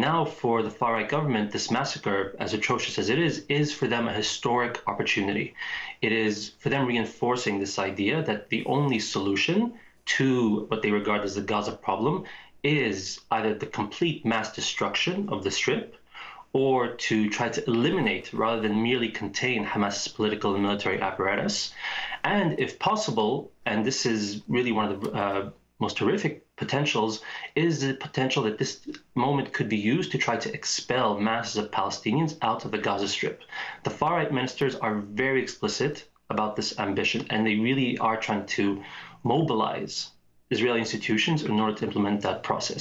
now for the far-right government, this massacre, as atrocious as it is for them a historic opportunity. It is for them reinforcing this idea that the only solution to what they regard as the Gaza problem is either the complete mass destruction of the Strip or to try to eliminate rather than merely contain Hamas's political and military apparatus. And if possible, and this is really one of the most horrific potentials, is the potential that this moment could be used to try to expel masses of Palestinians out of the Gaza Strip. The far-right ministers are very explicit about this ambition, and they really are trying to mobilize Israeli institutions in order to implement that process.